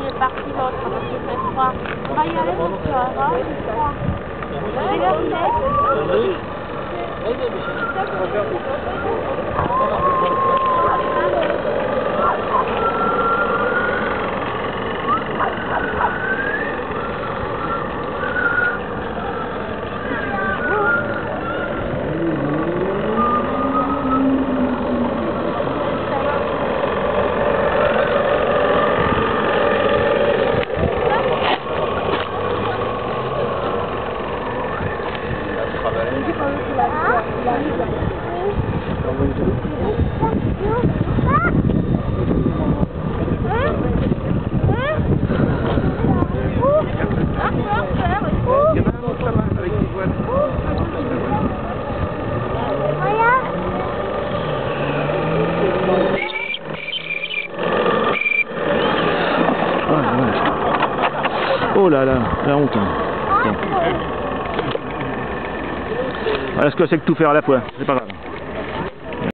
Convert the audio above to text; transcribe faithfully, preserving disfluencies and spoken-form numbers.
Il est parti l'autre, parce qu'il fait froid. On va y aller parce qu'il va avoir froid. Oh là là, la honte. Hein. Voilà ce que c'est que tout faire à la fois, c'est pas grave.